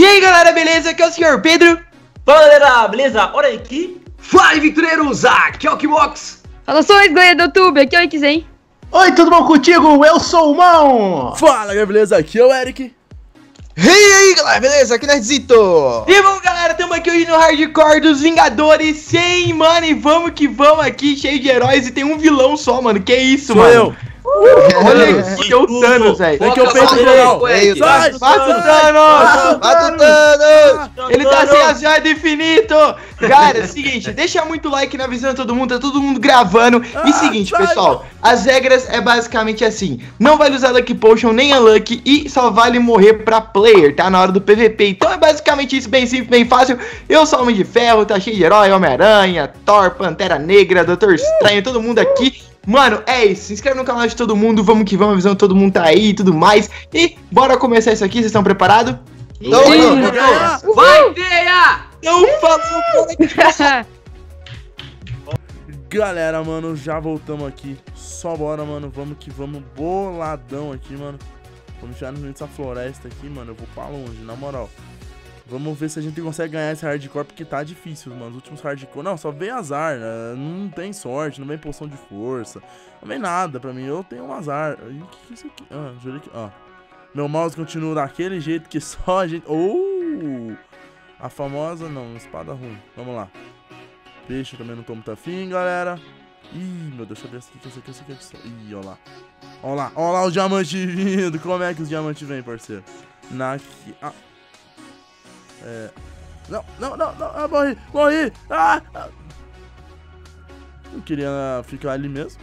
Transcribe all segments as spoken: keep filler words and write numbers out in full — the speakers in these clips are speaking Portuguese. E aí galera, beleza? Aqui é o senhor Pedro. Fala galera, beleza? Olha aqui. Fala Vitreiros, aqui é o Kbox. Saudações galera do YouTube, aqui é o Xen. Oi, tudo bom contigo? Eu sou o Mão. Fala galera, beleza? Aqui é o Eric. E aí galera, beleza? Aqui é o Nézito. E bom galera, estamos aqui hoje no Hardcore dos Vingadores cem, mano. E vamos que vamos aqui, cheio de heróis. E tem um vilão só, mano, que isso, sou mano eu. Olha aqui, o Thanos, velho. Tem que eu peito no Sai, mata o Thanos! Mata o Thanos! Ele tá sem as joias do infinito! Cara, é o seguinte, deixa muito like na visão de todo mundo, tá todo mundo gravando. E seguinte, pessoal, as regras é basicamente assim. Não vale usar Lucky Potion, nem Unlucky, e só vale morrer pra player, tá? Na hora do P V P. Então é basicamente isso, bem simples, bem fácil. Eu sou Homem de Ferro, tá cheio de herói, Homem-Aranha, Thor, Pantera Negra, Doutor Estranho, todo mundo aqui. Mano, é isso, se inscreve no canal de todo mundo, vamos que vamos, a visão de todo mundo tá aí e tudo mais. E bora começar isso aqui, vocês estão preparados? Então, vai, Deia! Eu falo! Galera, mano, já voltamos aqui. Só bora, mano, vamos que vamos, boladão aqui, mano. Vamos tirar no meio dessa floresta aqui, mano, eu vou pra longe, na moral. Vamos ver se a gente consegue ganhar esse hardcore, porque tá difícil, mano. Os últimos hardcore... Não, só vem azar, né? Não tem sorte, não vem poção de força. Não vem nada pra mim, eu tenho um azar. E o que que é isso aqui? Ah, jurei que... Ah. Meu mouse continua daquele jeito que só a gente... Oh! A famosa... Não, espada ruim. Vamos lá. Peixe também não tô muito afim, galera. Ih, meu Deus, deixa eu ver isso aqui, isso aqui, isso aqui, isso aqui. Ih, ó lá. Ó lá, ó lá o diamante vindo. Como é que os diamantes vêm, parceiro? Naqui... Ah... É... Não, não, não, não, ah, morri, morri, ah, ah. Eu queria ficar ali mesmo.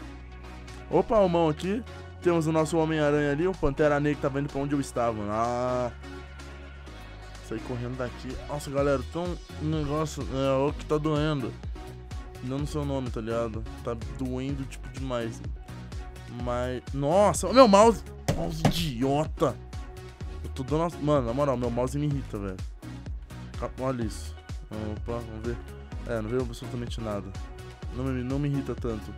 Opa, o mão aqui. Temos o nosso Homem-Aranha ali, o Pantera Negra que tava indo pra onde eu estava, ah. Saí correndo daqui. Nossa, galera, tão um negócio, é o que tá doendo. Não no seu nome, tá ligado? Tá doendo, tipo, demais. Mas, nossa, meu mouse, mouse idiota. Eu tô dando... Mano, na moral, meu mouse me irrita, velho. Olha isso. Opa, vamos ver. É, não veio absolutamente nada. Não me, não me irrita tanto.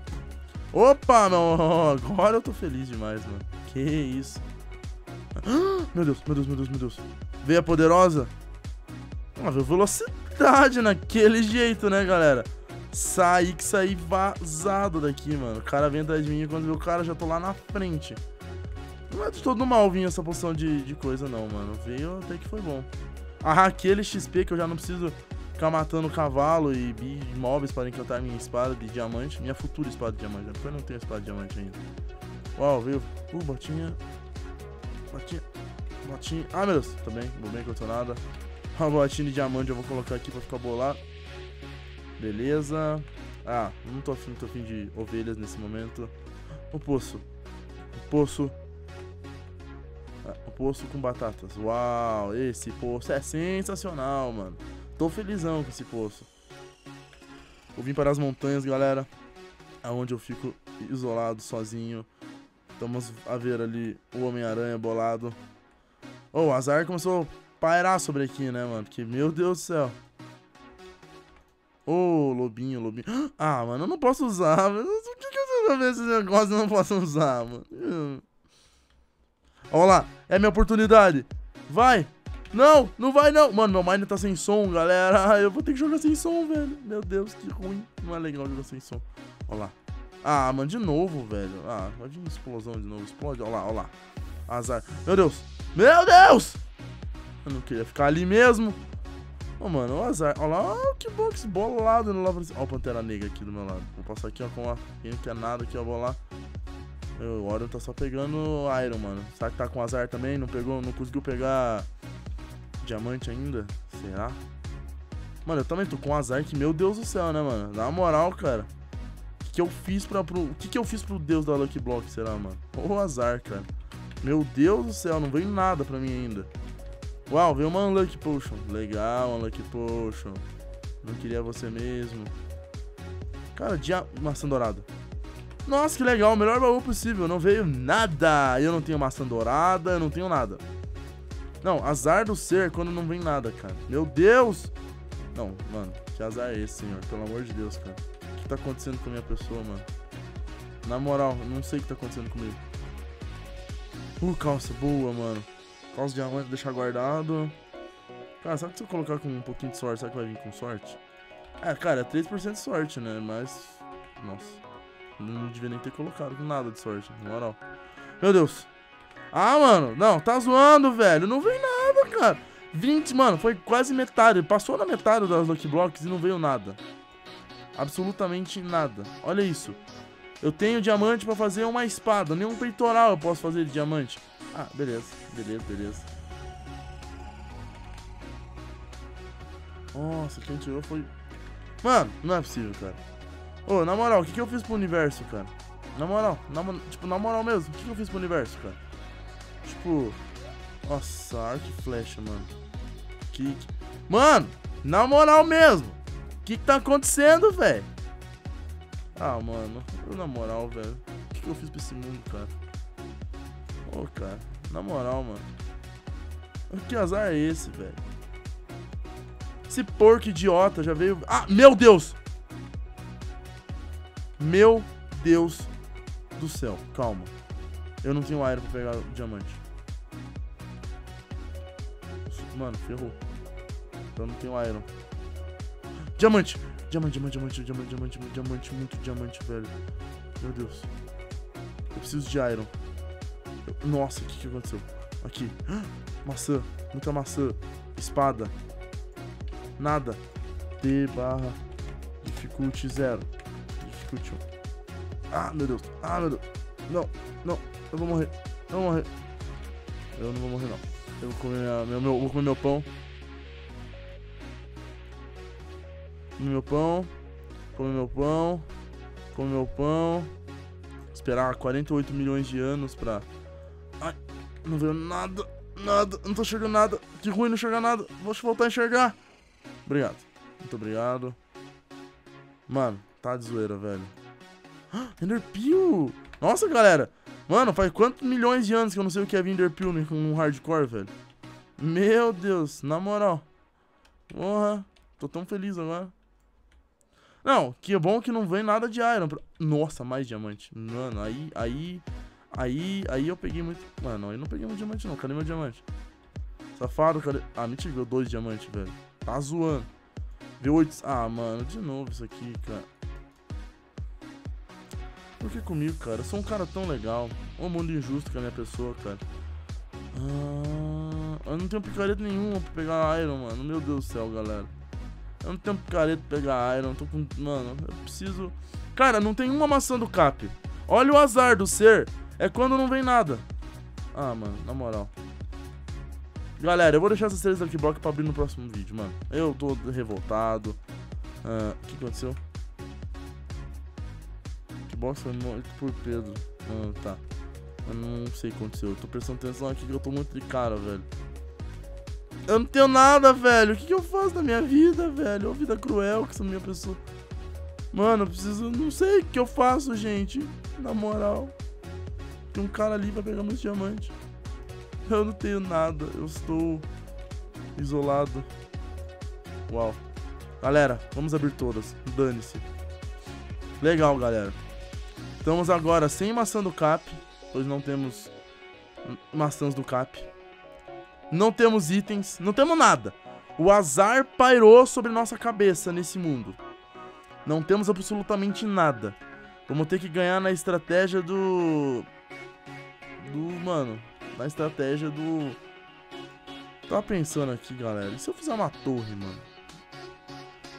Opa, não. Agora eu tô feliz demais, mano. Que isso. Ah, meu Deus, meu Deus, meu Deus, meu Deus. Veio a poderosa. Ah, veio velocidade naquele jeito, né, galera? Saí que saí vazado daqui, mano. O cara vem atrás de mim e quando vê o cara já tô lá na frente. Não é de todo mal vir essa poção de, de coisa não, mano. Veio até que foi bom. Ah, aquele X P que eu já não preciso ficar matando cavalo e imóveis para encantar minha espada de diamante. Minha futura espada de diamante, né? Porque eu não tenho espada de diamante ainda. Uau, veio. Uh, botinha. Botinha. Botinha. Ah, meu Deus. Tá bem, vou bem que eu tô nada. Uma botinha de diamante eu vou colocar aqui pra ficar bolado. Beleza. Ah, não tô afim, tô afim de ovelhas nesse momento. O poço. O poço. Poço com batatas. Uau, esse poço é sensacional, mano. Tô felizão com esse poço. Eu vim para as montanhas, galera, aonde eu fico isolado, sozinho. Estamos a ver ali o Homem-Aranha bolado. Oh, o azar começou a pairar sobre aqui, né, mano? Porque, meu Deus do céu. Oh, lobinho, lobinho. Ah, mano, eu não posso usar. Mas por que que eu tô vendo esses negócios e eu não posso usar, mano? Olha lá, é minha oportunidade. Vai, não, não vai não. Mano, meu mind tá sem som, galera. Eu vou ter que jogar sem som, velho. Meu Deus, que ruim, não é legal jogar sem som. Olha lá, ah, mano, de novo, velho. Ah, pode uma explosão de novo. Explode, olha lá, olha lá, azar. Meu Deus, meu Deus. Eu não queria ficar ali mesmo. Ô, mano, o azar, olha lá, oh, que box bolado no lado. Olha o Pantera Negra aqui do meu lado. Vou passar aqui, ó, com a... Quem não quer nada aqui, ó, vou lá. O Orion tá só pegando Iron, mano. Será que tá com azar também? Não pegou, não conseguiu pegar diamante ainda? Será? Mano, eu também tô com azar que, meu Deus do céu, né, mano? Na moral, cara. O que que eu fiz pra, pro... O que que eu fiz pro Deus da Lucky Block, será, mano? Ô, azar, cara. Meu Deus do céu, não veio nada pra mim ainda. Uau, veio uma Unlucky Potion. Legal, Unlucky Potion. Não queria você mesmo. Cara, dia... maçã dourada. Nossa, que legal, o melhor baú possível. Não veio nada. Eu não tenho maçã dourada, eu não tenho nada. Não, azar do ser quando não vem nada, cara. Meu Deus. Não, mano, que azar é esse, senhor? Pelo amor de Deus, cara. O que tá acontecendo com a minha pessoa, mano? Na moral, não sei o que tá acontecendo comigo. Uh, calça boa, mano. Calça de diamante, deixar guardado. Cara, será que se eu colocar com um pouquinho de sorte, será que vai vir com sorte? É, cara, três por cento de sorte, né? Mas... nossa. Não devia nem ter colocado nada de sorte, na moral. Meu Deus. Ah, mano. Não, tá zoando, velho. Não veio nada, cara. vinte, mano. Foi quase metade. Passou na metade das Lucky Blocks e não veio nada. Absolutamente nada. Olha isso. Eu tenho diamante pra fazer uma espada. Nenhum peitoral eu posso fazer de diamante. Ah, beleza. Beleza, beleza. Nossa, quem tirou foi... mano, não é possível, cara. Ô, na moral, o que, que eu fiz pro universo, cara? Na moral, na, tipo, na moral mesmo, o que, que eu fiz pro universo, cara? Tipo... nossa, arco e flecha, mano. Que, que... mano, na moral mesmo. O que, que tá acontecendo, velho? Ah, mano, eu, na moral, velho. O que, que eu fiz pra esse mundo, cara? Ô, cara, na moral, mano. Que azar é esse, velho? Esse porco idiota já veio... ah, meu Deus! Meu Deus do céu. Calma. Eu não tenho aero pra pegar o diamante. Mano, ferrou. Eu não tenho aero. Diamante! Diamante, diamante, diamante, diamante, diamante, diamante, muito diamante, velho. Meu Deus. Eu preciso de iron. Eu... nossa, o que, que aconteceu? Aqui. Maçã. Muita maçã. Espada. Nada. D barra. Dificulte zero. Dificulte um. Ah, meu Deus. Ah, meu Deus. Não, não. Eu vou morrer. Eu vou morrer. Eu não vou morrer, não. Eu vou comer, minha, meu, meu, vou comer meu pão. Comer meu pão. Comer meu pão. Comer meu pão. Esperar quarenta e oito milhões de anos pra... ai, não veio nada. Nada. Não tô enxergando nada. Que ruim não enxergar nada. Vou voltar a enxergar. Obrigado. Muito obrigado. Mano, tá de zoeira, velho. Ah, Ender Pearl! Nossa, galera. Mano, faz quantos milhões de anos que eu não sei o que é Ender Pearl no hardcore, velho. Meu Deus, na moral. Porra. Tô tão feliz agora. Não, que bom que não vem nada de iron. Pra... nossa, mais diamante. Mano, aí, aí, aí, aí eu peguei muito... mano, aí não peguei muito diamante, não. Cadê meu diamante? Safado, cadê... ah, me tirou dois diamantes, velho. Tá zoando. V oito... ah, mano, de novo isso aqui, cara. Por que comigo, cara? Eu sou um cara tão legal. Um mundo injusto com a minha pessoa, cara. Ah, eu não tenho picareta nenhuma pra pegar iron, mano. Meu Deus do céu, galera. Eu não tenho picareta pra pegar iron. Tô com... mano, eu preciso... cara, não tem uma maçã do cap. Olha o azar do ser. É quando não vem nada. Ah, mano, na moral... galera, eu vou deixar essas séries da Lucky Block pra abrir no próximo vídeo, mano. Eu tô revoltado. Ah, o que aconteceu? Kbox foi morto por Pedro. Ah, tá. Eu não sei o que aconteceu. Eu tô prestando atenção aqui que eu tô muito de cara, velho. Eu não tenho nada, velho. O que, que eu faço da minha vida, velho? É uma vida cruel que essa minha pessoa... mano, eu preciso... não sei o que eu faço, gente. Na moral. Tem um cara ali pra pegar meus diamantes. Eu não tenho nada, eu estou isolado. Uau. Galera, vamos abrir todas. Dane-se. Legal, galera. Estamos agora sem maçã do cap, pois não temos maçãs do cap. Não temos itens, não temos nada. O azar pairou sobre nossa cabeça nesse mundo. Não temos absolutamente nada. Vamos ter que ganhar na estratégia do... do... mano... na estratégia do... tava pensando aqui, galera. E se eu fizer uma torre, mano?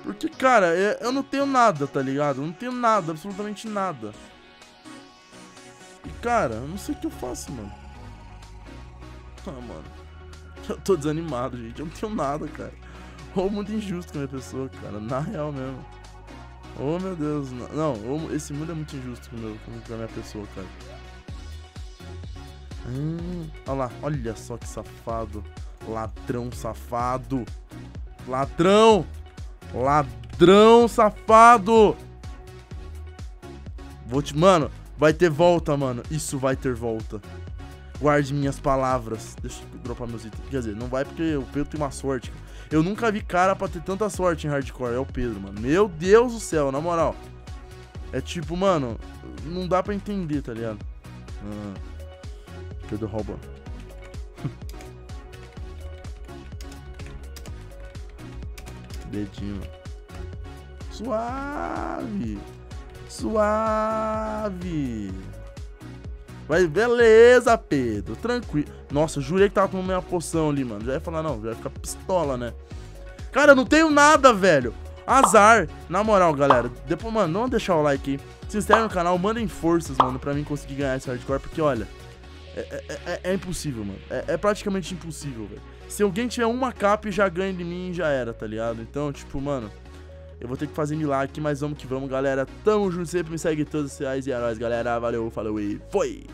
Porque, cara, eu não tenho nada, tá ligado? Eu não tenho nada, absolutamente nada. E, cara, eu não sei o que eu faço, mano. Ah, mano. Eu tô desanimado, gente. Eu não tenho nada, cara. Ou muito injusto com a minha pessoa, cara. Na real mesmo. Oh, meu Deus. Não, não, esse mundo é muito injusto com, meu, com a minha pessoa, cara. Hum, olha lá, olha só que safado. Ladrão safado. Ladrão. Ladrão safado. Vou te... mano, vai ter volta, mano. Isso vai ter volta. Guarde minhas palavras. Deixa eu dropar meus itens. Quer dizer, não vai porque o Pedro tem uma sorte. Eu nunca vi cara pra ter tanta sorte em hardcore. É o Pedro, mano. Meu Deus do céu, na moral. É tipo, mano, não dá pra entender, tá ligado? Ah... Pedro rouba. Dedinho. Suave. Suave. Mas beleza, Pedro. Tranquilo. Nossa, eu jurei que tava tomando minha poção ali, mano. Já ia falar, não. Já ia ficar pistola, né? Cara, eu não tenho nada, velho. Azar. Na moral, galera. Depois, mano, não deixar o like aí. Se inscreve no canal. Mandem forças, mano, pra mim conseguir ganhar esse hardcore. Porque, olha... É, é, é impossível, mano. É, é praticamente impossível, velho. Se alguém tiver uma capa e já ganha de mim, já era, tá ligado? Então, tipo, mano, eu vou ter que fazer milagre aqui, mas vamos que vamos, galera. Tamo junto sempre, me segue todos os reais e heróis, galera. Valeu, falou e foi!